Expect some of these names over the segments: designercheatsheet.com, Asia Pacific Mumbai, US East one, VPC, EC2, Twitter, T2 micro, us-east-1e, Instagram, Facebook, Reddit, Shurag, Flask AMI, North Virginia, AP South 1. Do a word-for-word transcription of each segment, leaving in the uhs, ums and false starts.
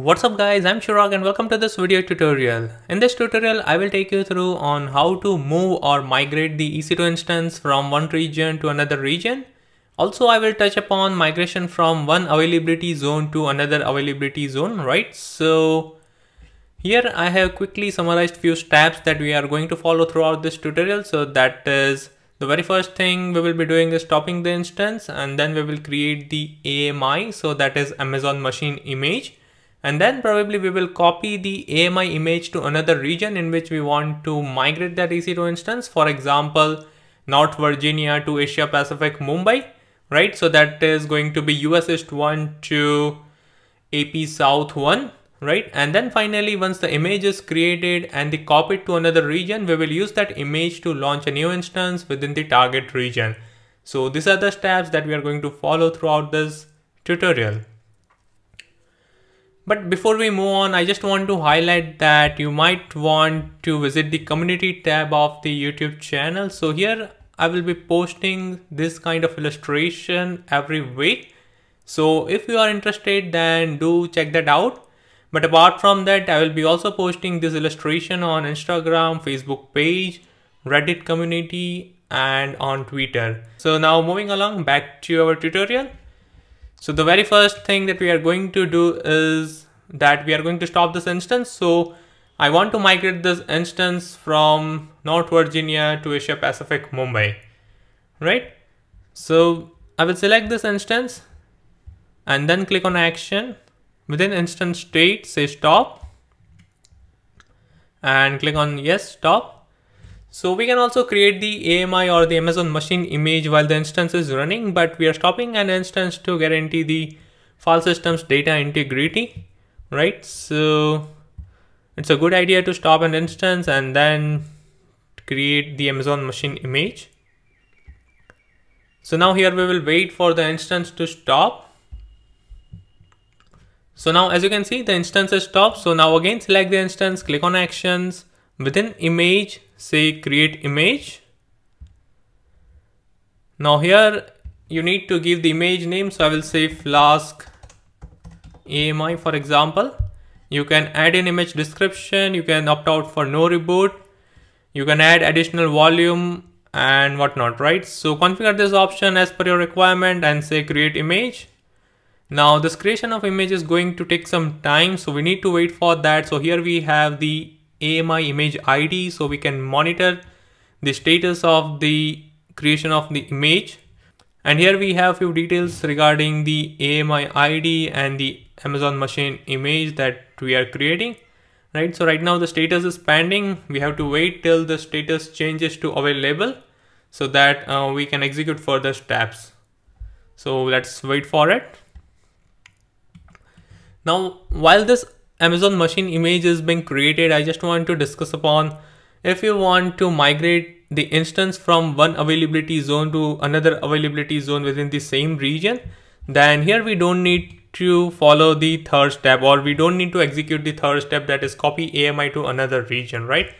What's up guys, I'm Shurag and welcome to this video tutorial. In this tutorial, I will take you through on how to move or migrate the E C two instance from one region to another region. Also, I will touch upon migration from one availability zone to another availability zone, right? So here I have quickly summarized few steps that we are going to follow throughout this tutorial. So that is the very first thing we will be doing is stopping the instance, and then we will create the A M I. So that is Amazon machine image. And then probably we will copy the A M I image to another region in which we want to migrate that E C two instance. For example, North Virginia to Asia Pacific Mumbai, right? So that is going to be U S East one to A P South one, right? And then finally, once the image is created and the copied to another region, we will use that image to launch a new instance within the target region. So these are the steps that we are going to follow throughout this tutorial. But before we move on, I just want to highlight that you might want to visit the community tab of the YouTube channel. So here I will be posting this kind of illustration every week. So if you are interested, then do check that out. But apart from that, I will be also posting this illustration on Instagram, Facebook page, Reddit community, and on Twitter. So now moving along back to our tutorial. So the very first thing that we are going to do is that we are going to stop this instance. So I want to migrate this instance from North Virginia to Asia Pacific Mumbai, right? So I will select this instance and then click on action. Within instance state, say stop and click on yes, stop. So we can also create the A M I or the Amazon machine image while the instance is running, but we are stopping an instance to guarantee the file system's data integrity, right? So it's a good idea to stop an instance and then create the Amazon machine image. So now here we will wait for the instance to stop. So now as you can see, the instance is stopped. So now again, select the instance, click on actions. Within image, say create image. Now here you need to give the image name. So I will say Flask A M I, for example. You can add an image description. You can opt out for no reboot. You can add additional volume and whatnot, right? So configure this option as per your requirement and say create image. Now this creation of image is going to take some time. So we need to wait for that. So here we have the A M I image I D, so we can monitor the status of the creation of the image. And here we have few details regarding the A M I I D and the Amazon machine image that we are creating, right? So right now the status is pending. We have to wait till the status changes to available so that uh, we can execute further steps. So let's wait for it. Now, while this Amazon machine image is being created, I just want to discuss upon if you want to migrate the instance from one availability zone to another availability zone within the same region, then here we don't need to follow the third step, or we don't need to execute the third step, that is copy A M I to another region, right?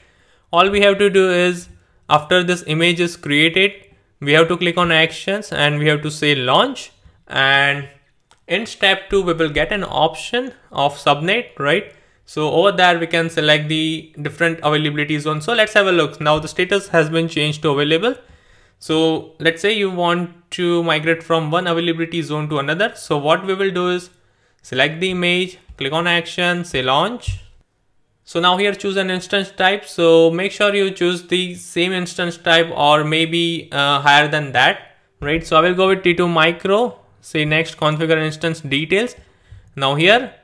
All we have to do is after this image is created, we have to click on actions and we have to say launch, and in step two, we will get an option of subnet, right? So over there, we can select the different availability zones. So let's have a look. Now the status has been changed to available. So let's say you want to migrate from one availability zone to another. So what we will do is select the image, click on action, say launch. So now here choose an instance type. So make sure you choose the same instance type or maybe uh, higher than that, right? So I will go with T two micro. Say next, configure instance details. Now here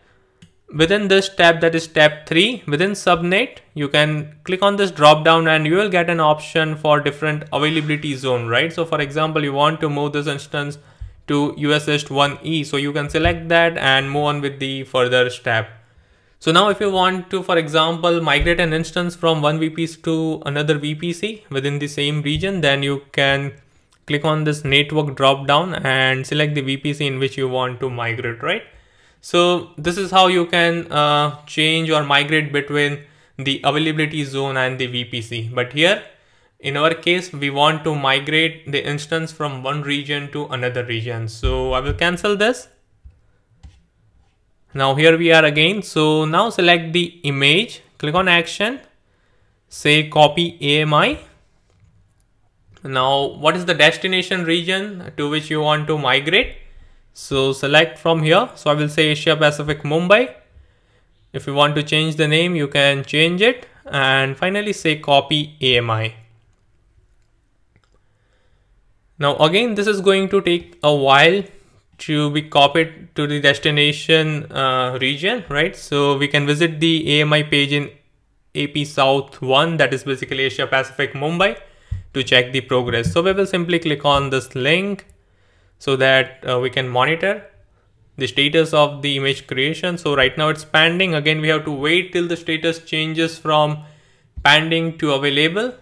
within this tab, that is step three, within subnet, you can click on this drop down and you will get an option for different availability zone, right? So for example, you want to move this instance to U S East one E. So you can select that and move on with the further step. So now if you want to, for example, migrate an instance from one V P C to another V P C within the same region, then you can click on this network drop down and select the V P C in which you want to migrate, right? So this is how you can uh, change or migrate between the availability zone and the V P C. But here in our case, we want to migrate the instance from one region to another region. So I will cancel this. Now here we are again. So now select the image, click on action, say copy A M I. Now what is the destination region to which you want to migrate? So select from here. So I will say Asia Pacific Mumbai. If you want to change the name, you can change it, and finally say copy A M I. Now again, this is going to take a while to be copied to the destination uh, region, right? So we can visit the A M I page in A P South one, that is basically Asia Pacific Mumbai, to check the progress. So we will simply click on this link so that uh, we can monitor the status of the image creation. So right now it's pending. Again, we have to wait till the status changes from pending to available.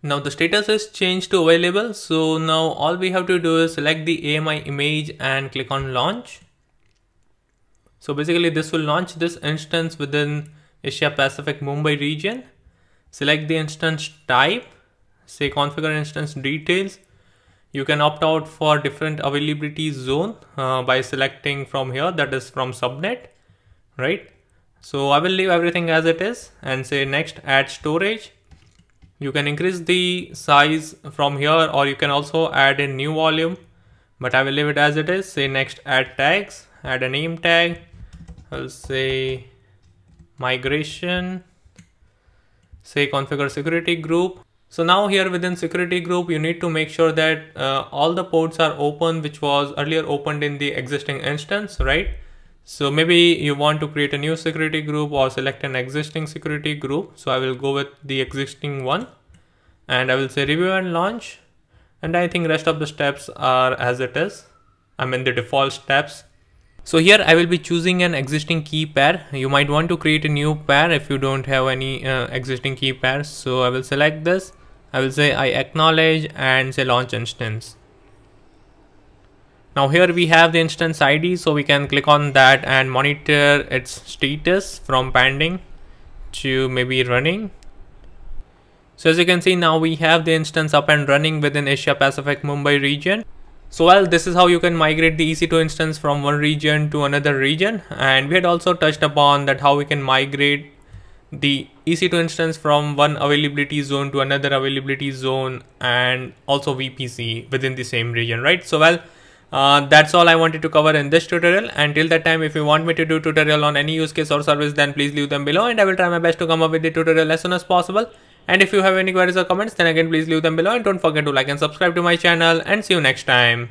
Now the status is changed to available. So now all we have to do is select the A M I image and click on launch. So basically this will launch this instance within Asia Pacific Mumbai region. Select the instance type, say configure instance details. You can opt out for different availability zone uh, by selecting from here, that is from subnet, right? So I will leave everything as it is and say next, add storage. You can increase the size from here, or you can also add a new volume, but I will leave it as it is. Say next, add tags, add a name tag. I'll say migration, say configure security group. So now here within security group, you need to make sure that uh, all the ports are open, which was earlier opened in the existing instance, right? So maybe you want to create a new security group or select an existing security group. So I will go with the existing one, and I will say review and launch. And I think rest of the steps are as it is. I mean the default steps. So here I will be choosing an existing key pair. You might want to create a new pair if you don't have any uh, existing key pairs. So I will select this. I will say I acknowledge and say launch instance. Now here we have the instance I D, so we can click on that and monitor its status from pending to maybe running. So as you can see, now we have the instance up and running within Asia Pacific Mumbai region. So well, this is how you can migrate the E C two instance from one region to another region. And we had also touched upon that how we can migrate the E C two instance from one availability zone to another availability zone, and also V P C within the same region, right? So well, uh, that's all I wanted to cover in this tutorial. And till that time, if you want me to do tutorial on any use case or service, then please leave them below, and I will try my best to come up with the tutorial as soon as possible. And if you have any queries or comments, then again please leave them below, and don't forget to like and subscribe to my channel, and see you next time.